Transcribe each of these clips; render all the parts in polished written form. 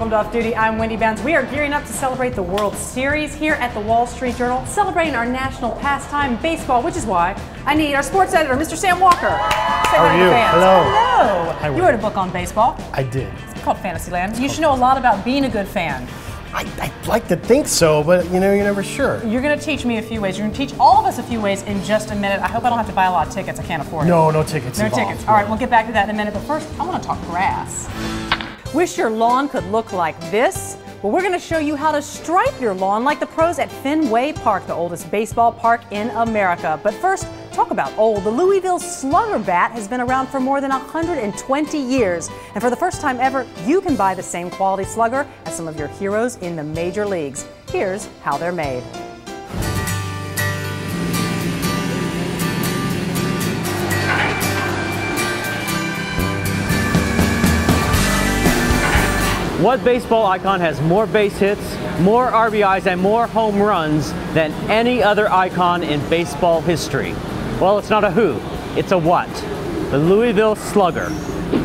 welcome to Off Duty. I'm Wendy Bounds. We are gearing up to celebrate the World Series here at the Wall Street Journal, celebrating our national pastime, baseball, which is why I need our sports editor, Mr. Sam Walker. How are you? Hello. Hello. You wrote a book on baseball. I did. It's called Fantasyland. You should know a lot about being a good fan. I'd like to think so, but you know, you're never sure. You're going to teach me a few ways. You're going to teach all of us a few ways in just a minute. I hope I don't have to buy a lot of tickets. I can't afford it. No tickets. No involved. Tickets. All right, we'll get back to that in a minute. But first, I want to talk grass. Wish your lawn could look like this? Well, we're going to show you how to stripe your lawn like the pros at Fenway Park, the oldest baseball park in America. But first, talk about old. The Louisville Slugger bat has been around for more than 120 years. And for the first time ever, you can buy the same quality slugger as some of your heroes in the major leagues. Here's how they're made. What baseball icon has more base hits, more RBIs, and more home runs than any other icon in baseball history? Well, it's not a who, it's a what. The Louisville Slugger.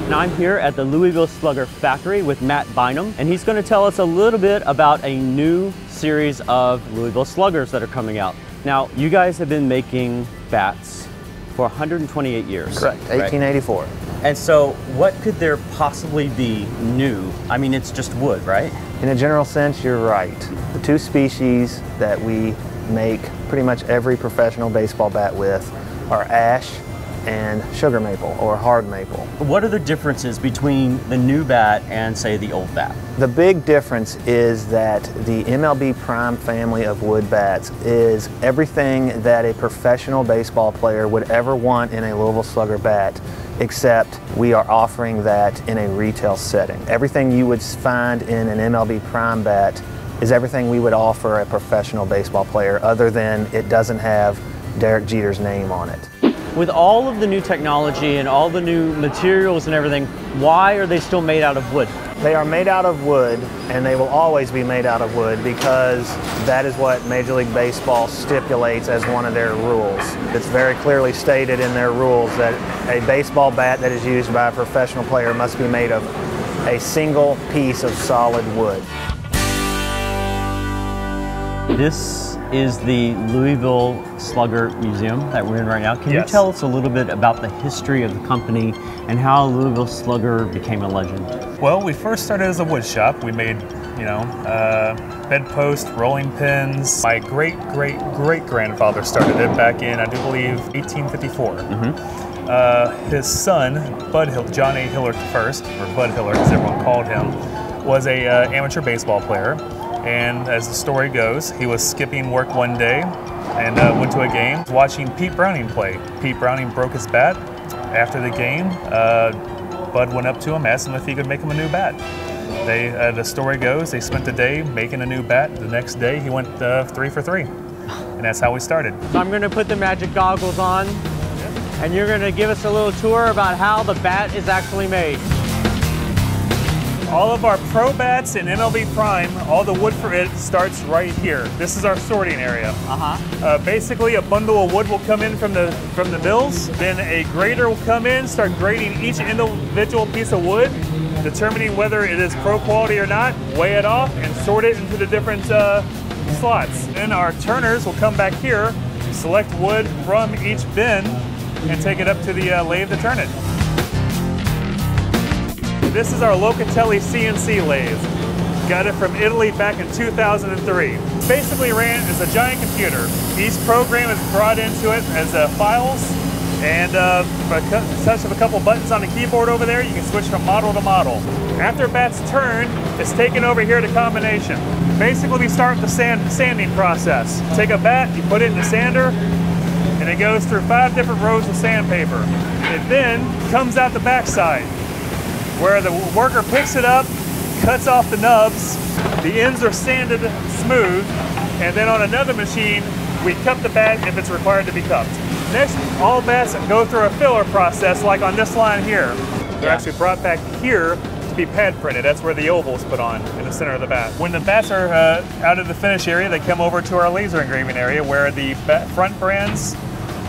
Now I'm here at the Louisville Slugger factory with Matt Bynum, and he's going to tell us a little bit about a new series of Louisville Sluggers that are coming out. Now, you guys have been making bats for 128 years. Correct, 1884. Right? And so what could there possibly be new? I mean, it's just wood, right? In a general sense, you're right. The two species that we make pretty much every professional baseball bat with are ash and sugar maple or hard maple. What are the differences between the new bat and, say, the old bat? The big difference is that the MLB Prime family of wood bats is everything that a professional baseball player would ever want in a Louisville Slugger bat, except we are offering that in a retail setting. Everything you would find in an MLB Prime bat is everything we would offer a professional baseball player, other than it doesn't have Derek Jeter's name on it. With all of the new technology and all the new materials and everything, why are they still made out of wood? They are made out of wood, and they will always be made out of wood, because that is what Major League Baseball stipulates as one of their rules. It's very clearly stated in their rules that a baseball bat that is used by a professional player must be made of a single piece of solid wood. This is the Louisville Slugger Museum that we're in right now. Can you tell us a little bit about the history of the company and how Louisville Slugger became a legend? Well, we first started as a wood shop. We made, you know, bedposts, rolling pins. My great-great-great-grandfather started it back in, I do believe, 1854. Mm-hmm. His son, Bud Hillard, John A. Hillard I, or Bud Hillard as everyone called him, was an amateur baseball player. And as the story goes, he was skipping work one day and went to a game watching Pete Browning play. Pete Browning broke his bat. After the game, Bud went up to him, asked him if he could make him a new bat. They, the story goes, they spent the day making a new bat. The next day, he went 3 for 3. And that's how we started. So I'm going to put the magic goggles on, and you're going to give us a little tour about how the bat is actually made. All of our pro bats and MLB Prime, all the wood for it starts right here. This is our sorting area. Uh-huh. Basically, a bundle of wood will come in from the mills. Then a grader will come in, start grading each individual piece of wood, determining whether it is pro quality or not, weigh it off, and sort it into the different slots. Then our turners will come back here, select wood from each bin, and take it up to the lathe to turn it. This is our Locatelli CNC lathe. Got it from Italy back in 2003. Basically ran as a giant computer. Each program is brought into it as files, and by the touch of a couple buttons on the keyboard over there, you can switch from model to model. After bat's turned, it's taken over here to combination. Basically, we start with the sanding process. Take a bat, you put it in the sander, and it goes through 5 different rows of sandpaper. It then comes out the backside, where the worker picks it up, cuts off the nubs, the ends are sanded smooth, and then on another machine, we cup the bat if it's required to be cupped. Next, all bats go through a filler process, like on this line here. They're actually brought back here to be pad printed. That's where the oval's put on, in the center of the bat. When the bats are out of the finish area, they come over to our laser engraving area, where the front brands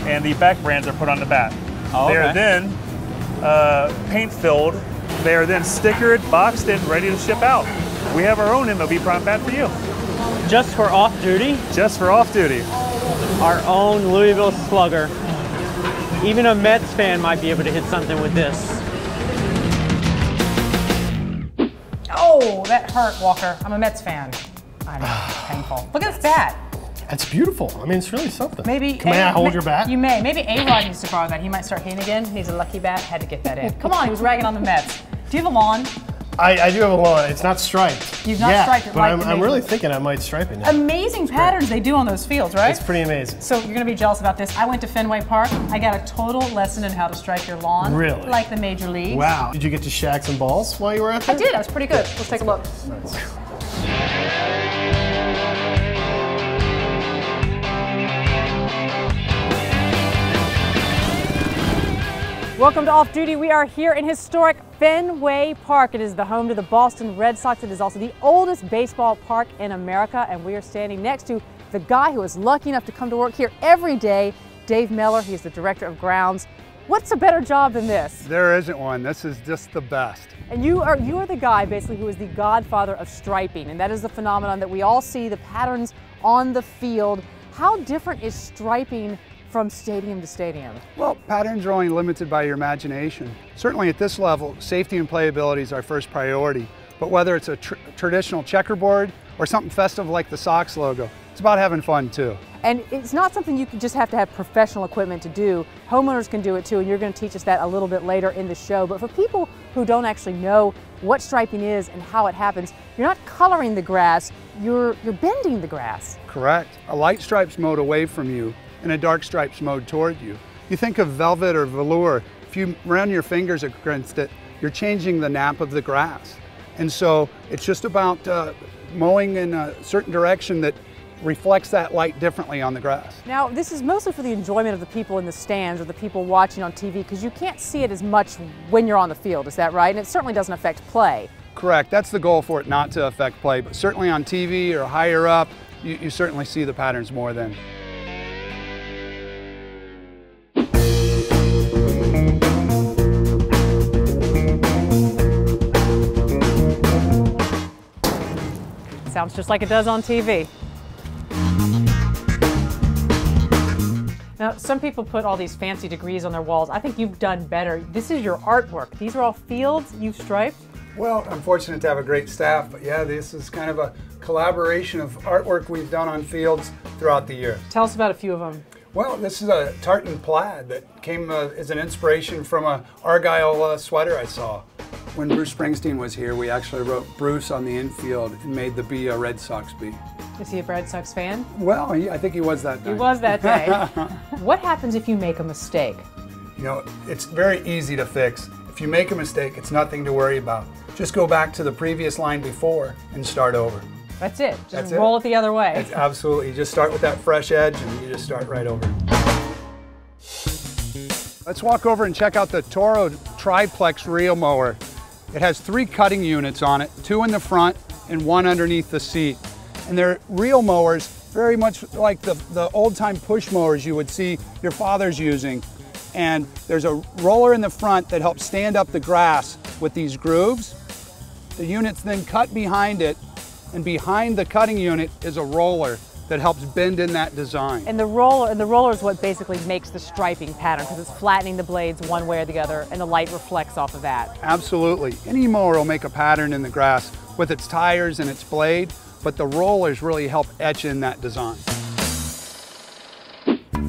and the back brands are put on the bat. Oh, okay. They are then paint filled. They are then stickered, boxed, and ready to ship out. we have our own MLB Prime bat for you. Just for off duty? Just for off duty. Our own Louisville Slugger. Even a Mets fan might be able to hit something with this. Oh, that hurt, Walker. I'm a Mets fan. I know, painful. Look at this bat. That's beautiful. I mean, it's really something. Maybe I hold your bat? You may. Maybe A-Rod needs to borrow that. He might start hitting again. He's a lucky bat. Had to get that in. Come on, he was ragging on the Mets. Do you have a lawn? I do have a lawn. It's not striped. You've not striped it, but right? I'm really thinking I might stripe it now. Amazing patterns they do on those fields, right? It's pretty amazing. So you're going to be jealous about this. I went to Fenway Park. I got a total lesson in how to stripe your lawn. Really? Like the Major League. Wow. Did you get to shack some balls while you were out there? I did. I was pretty good. Let's take a look. Nice. Welcome to Off Duty. We are here in historic Fenway Park. It is the home to the Boston Red Sox. It is also the oldest baseball park in America. And we are standing next to the guy who is lucky enough to come to work here every day, Dave Mellor. He is the director of grounds. What's a better job than this? There isn't one. This is just the best. And you are the guy basically who is the godfather of striping. And that is the phenomenon that we all see, the patterns on the field. How different is striping from stadium to stadium? Well, patterns are only limited by your imagination. Certainly at this level, safety and playability is our first priority. But whether it's a traditional checkerboard or something festive like the Sox logo, it's about having fun too. And it's not something you just have to have professional equipment to do. Homeowners can do it too, and you're going to teach us that a little bit later in the show. But for people who don't actually know what striping is and how it happens, you're not coloring the grass, you're bending the grass. Correct. A light stripe's mowed away from you, and a dark stripe's mowed toward you. You think of velvet or velour. If you run your fingers against it, you're changing the nap of the grass. And so it's just about mowing in a certain direction that reflects that light differently on the grass. Now, this is mostly for the enjoyment of the people in the stands or the people watching on TV, because you can't see it as much when you're on the field, is that right? And it certainly doesn't affect play. Correct, that's the goal for it, not to affect play, but certainly on TV or higher up, you certainly see the patterns more then. Sounds just like it does on TV. Now, some people put all these fancy degrees on their walls. I think you've done better. This is your artwork. These are all fields you've striped? Well, I'm fortunate to have a great staff, but yeah, this is kind of a collaboration of artwork we've done on fields throughout the year. Tell us about a few of them. Well, this is a tartan plaid that came as an inspiration from an Argyle sweater I saw. When Bruce Springsteen was here, we actually wrote Bruce on the infield and made the B a Red Sox B. Is he a Red Sox fan? Well, I think he was that day. He was that day. What happens if you make a mistake? You know, it's very easy to fix. If you make a mistake, it's nothing to worry about. Just go back to the previous line before and start over. That's it. Just roll it the other way. That's absolutely. You just start with that fresh edge and you just start right over. Let's walk over and check out the Toro Triplex Reel Mower. It has 3 cutting units on it, 2 in the front and 1 underneath the seat. And they're reel mowers, very much like the old-time push mowers you would see your fathers using. And there's a roller in the front that helps stand up the grass with these grooves. The units then cut behind it, and behind the cutting unit is a roller that helps bend in that design. And the roller is what basically makes the striping pattern, because it's flattening the blades one way or the other, and the light reflects off of that. Absolutely. Any mower will make a pattern in the grass with its tires and its blade, but the rollers really help etch in that design.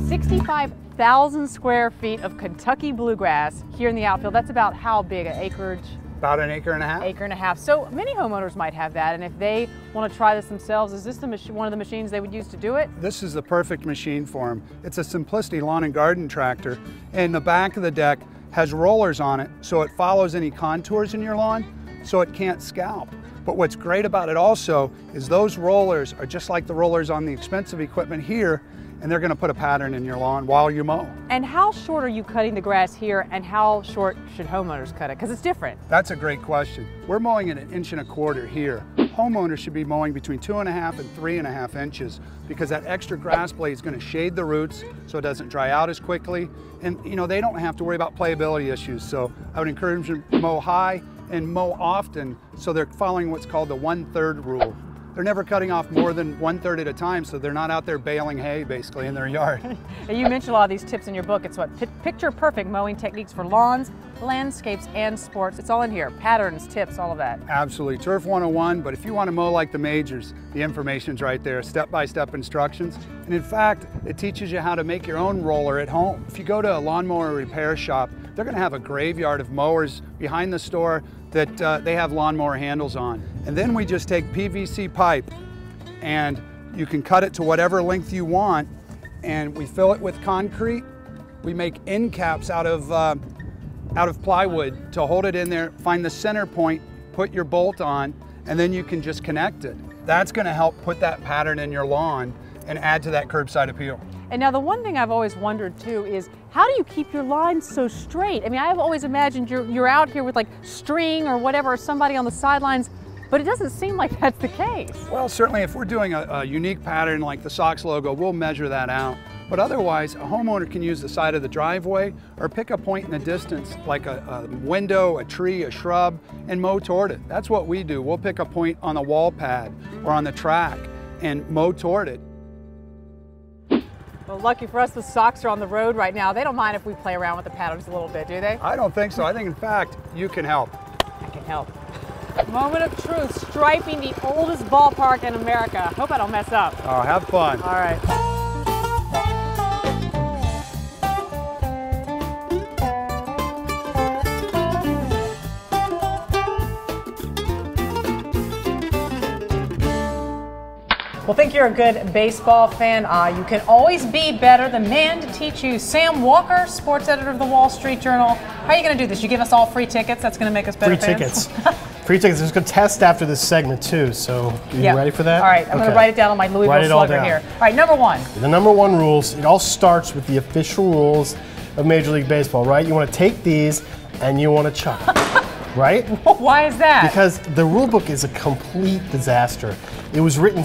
65,000 square feet of Kentucky bluegrass here in the outfield. That's about how big an acreage? About an acre and a half. Acre and a half. So many homeowners might have that, and if they want to try this themselves, is this one of the machines they would use to do it? This is the perfect machine for them. It's a Simplicity lawn and garden tractor, and the back of the deck has rollers on it, so it follows any contours in your lawn, so it can't scalp. But what's great about it also is those rollers are just like the rollers on the expensive equipment here, and they're going to put a pattern in your lawn while you mow. And how short are you cutting the grass here, and how short should homeowners cut it? Because it's different. That's a great question. We're mowing at 1.25 inches here. Homeowners should be mowing between 2.5 and 3.5 inches, because that extra grass blade is going to shade the roots so it doesn't dry out as quickly. And you know, they don't have to worry about playability issues. So I would encourage them to mow high and mow often, so they're following what's called the 1/3 rule. They're never cutting off more than 1/3 at a time, so they're not out there baling hay, basically, in their yard. You mentioned a lot of these tips in your book. It's what? Picture-perfect mowing techniques for lawns, landscapes, and sports. It's all in here. Patterns, tips, all of that. Absolutely. Turf 101, but if you want to mow like the majors, the information's right there, step-by-step instructions. And in fact, it teaches you how to make your own roller at home. If you go to a lawnmower repair shop, they're going to have a graveyard of mowers behind the store that they have lawnmower handles on. And then we just take PVC pipe, and you can cut it to whatever length you want, and we fill it with concrete. We make end caps out of plywood to hold it in there, find the center point, put your bolt on, and then you can just connect it. That's gonna help put that pattern in your lawn and add to that curbside appeal. And now the one thing I've always wondered too is, how do you keep your lines so straight? I mean, I've always imagined you're out here with like string or whatever, or somebody on the sidelines, but it doesn't seem like that's the case. Well, certainly if we're doing a unique pattern like the Sox logo, we'll measure that out. But otherwise, a homeowner can use the side of the driveway or pick a point in the distance, like a window, a tree, a shrub, and mow toward it. That's what we do. We'll pick a point on the wall pad or on the track and mow toward it. Well, lucky for us, the Sox are on the road right now. They don't mind if we play around with the patterns a little bit, do they? I don't think so. I think, in fact, you can help. I can help. Moment of truth, striping the oldest ballpark in America. Hope I don't mess up. Oh, have fun. All right. Well, think you're a good baseball fan? You can always be better. The man to teach you, Sam Walker, sports editor of the Wall Street Journal. How are you going to do this? You give us all free tickets. That's going to make us better fans. Free tickets. Free tickets. There's a test after this segment too. So you ready for that? All right. I'm going to write it down on my Louisville Slugger here. All right. Number one. The number one rules. It all starts with the official rules of Major League Baseball, right? You want to take these and you want to chuck them. Right? Why is that? Because the rule book is a complete disaster. It was written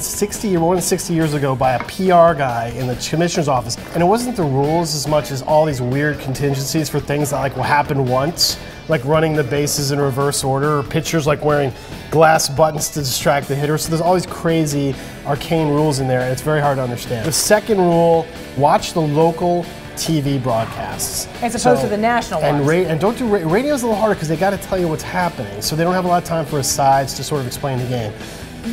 more than 60 years ago by a PR guy in the commissioner's office. And it wasn't the rules as much as all these weird contingencies for things that like will happen once, like running the bases in reverse order, or pitchers like wearing glass buttons to distract the hitter. So there's all these crazy arcane rules in there, and it's very hard to understand. The second rule, watch the local TV broadcasts. As opposed to the national ones. And don't do radio's a little harder because they got to tell you what's happening. So they don't have a lot of time for asides to sort of explain the game.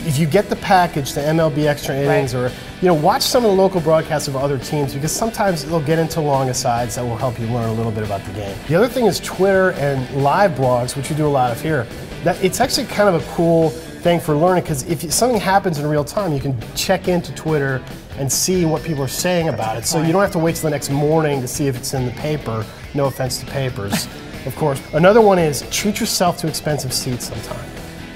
If you get the package, the MLB Extra Innings, or watch some of the local broadcasts of other teams, because sometimes they'll get into long asides that will help you learn a little bit about the game. The other thing is Twitter and live blogs, which we do a lot of here. That it's actually kind of a cool thing for learning, because if something happens in real time, you can check into Twitter and see what people are saying about it. So you don't have to wait till the next morning to see if it's in the paper. No offense to papers, of course. Another one is treat yourself to expensive seats sometime.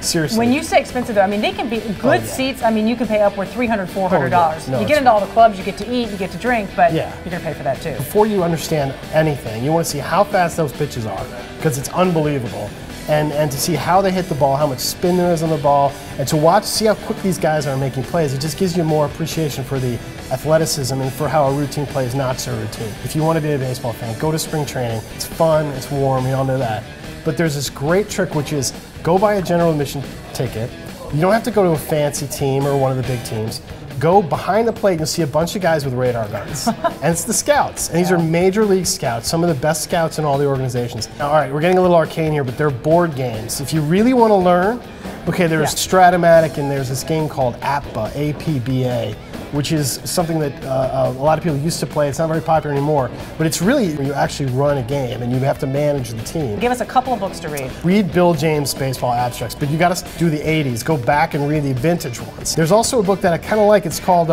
Seriously. When you say expensive, I mean, they can be good seats. I mean, you can pay upward $300, $400. No, you get into all the clubs, you get to eat, you get to drink, but you're going to pay for that too. Before you understand anything, you want to see how fast those pitches are, because it's unbelievable. And to see how they hit the ball, how much spin there is on the ball, and to see how quick these guys are making plays. It just gives you more appreciation for the athleticism and for how a routine play is not so routine. If you want to be a baseball fan, go to spring training. It's fun, it's warm, we all know that. But there's this great trick, which is go buy a general admission ticket. You don't have to go to a fancy team or one of the big teams. Go behind the plate and you'll see a bunch of guys with radar guns. And it's the scouts. And these are major league scouts, some of the best scouts in all the organizations. Now, all right, we're getting a little arcane here, but they're board games. If you really want to learn, okay, there's Stratomatic and there's this game called APBA, APBA, which is something that a lot of people used to play. It's not very popular anymore, but it's really where you actually run a game and you have to manage the team. Give us a couple of books to read. Read Bill James' Baseball Abstracts, but you got to do the 80s. Go back and read the vintage ones. There's also a book that I kind of like. It's called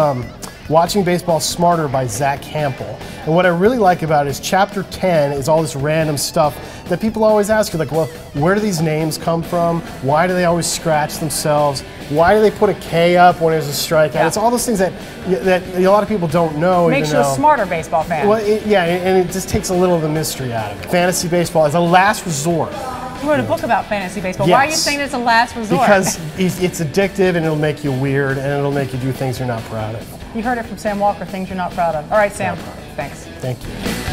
Watching Baseball Smarter by Zach Campbell. And what I really like about it is chapter 10 is all this random stuff that people always ask you, like, well, where do these names come from? Why do they always scratch themselves? Why do they put a K up when there's a strikeout? Yeah. It's all those things that a lot of people don't know. Makes you a smarter baseball fan. Well, and it just takes a little of the mystery out of it. Fantasy baseball is a last resort. You wrote a book about fantasy baseball. Yes. Why are you saying it's a last resort? Because it's addictive and it'll make you weird and it'll make you do things you're not proud of. You heard it from Sam Walker, things you're not proud of. All right, Sam. Thanks. Thank you.